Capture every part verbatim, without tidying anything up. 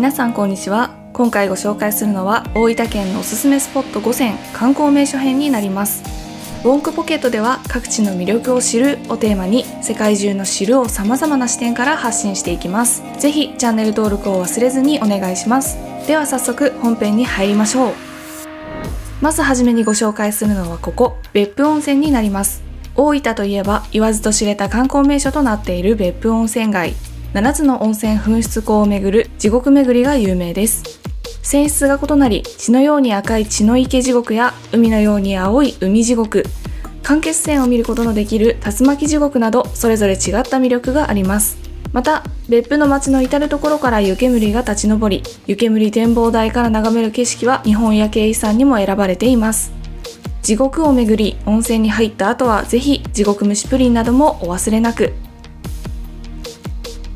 皆さんこんにちは。今回ご紹介するのは大分県のおすすめスポットごせん観光名所編になります。ウォンクポケットでは各地の魅力を知るをテーマに世界中の知るを様々な視点から発信していきます。ぜひチャンネル登録を忘れずにお願いします。では早速本編に入りましょう。まずはじめにご紹介するのはここ別府温泉になります。大分といえば言わずと知れた観光名所となっている別府温泉街、ななつの温泉噴出口を巡る地獄巡りが有名です。泉質が異なり、血のように赤い血の池地獄や海のように青い海地獄、間欠泉を見ることのできる竜巻地獄など、それぞれ違った魅力があります。また別府の町の至る所から湯煙が立ち上り、湯煙展望台から眺める景色は日本夜景遺産にも選ばれています。地獄を巡り温泉に入った後はぜひ地獄蒸しプリンなどもお忘れなく。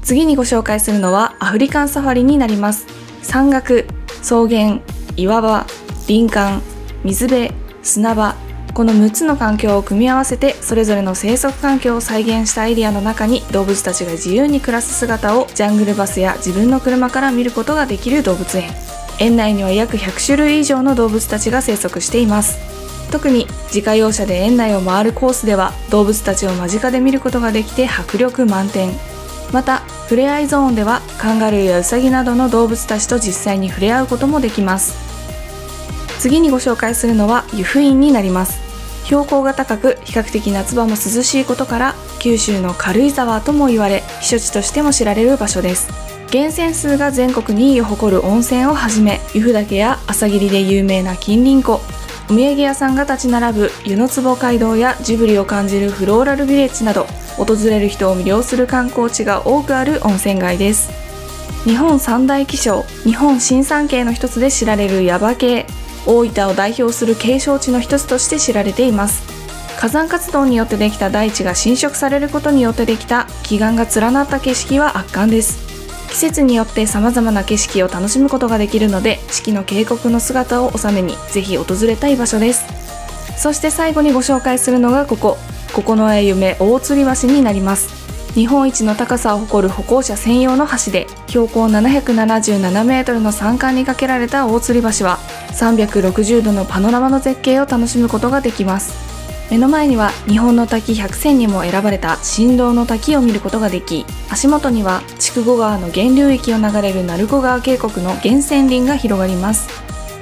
次にご紹介するのはアフリカンサファリになります。山岳、草原、岩場、林間、水辺、砂場、このむっつの環境を組み合わせてそれぞれの生息環境を再現したエリアの中に動物たちが自由に暮らす姿をジャングルバスや自分の車から見ることができる動物園。園内には約ひゃくしゅるい以上の動物たちが生息しています。特に自家用車で園内を回るコースでは動物たちを間近で見ることができて迫力満点。また触れ合いゾーンではカンガルーやウサギなどの動物たちと実際に触れ合うこともできます。次にご紹介するのは由布院になります。標高が高く比較的夏場も涼しいことから九州の軽井沢とも言われ、避暑地としても知られる場所です。源泉数が全国にいを誇る温泉をはじめ、由布岳や朝霧で有名な金鱗湖、お土産屋さんが立ち並ぶ湯の坪街道やジブリを感じるフローラルビレッジなど、訪れる人を魅了する観光地が多くある温泉街です。日本三大奇勝、日本新三景の一つで知られる耶馬渓、大分を代表する景勝地の一つとして知られています。火山活動によってできた大地が浸食されることによってできた奇岩が連なった景色は圧巻です。季節によって様々な景色を楽しむことができるので、四季の渓谷の姿を収めにぜひ訪れたい場所です。そして最後にご紹介するのがここ九重夢大吊り橋になります。日本一の高さを誇る歩行者専用の橋で、標高ななひゃくななじゅうななメートルの山間に架けられた大吊り橋はさんびゃくろくじゅうどのパノラマの絶景を楽しむことができます。目の前には日本の滝百選にも選ばれた神童の滝を見ることができ、足元には筑後川の源流域を流れる鳴子川渓谷の源泉林が広がります。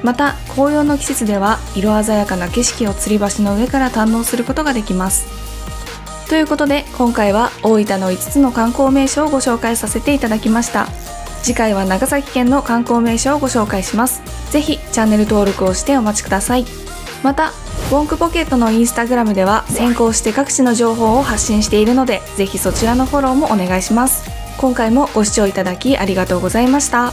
また紅葉の季節では色鮮やかな景色を吊り橋の上から堪能することができます。ということで今回は大分のいつつの観光名所をご紹介させていただきました。次回は長崎県の観光名所をご紹介します。ぜひチャンネル登録をしてお待ちください。またウォンクポケットのインスタグラムでは先行して各地の情報を発信しているので、ぜひそちらのフォローもお願いします。今回もご視聴いただきありがとうございました。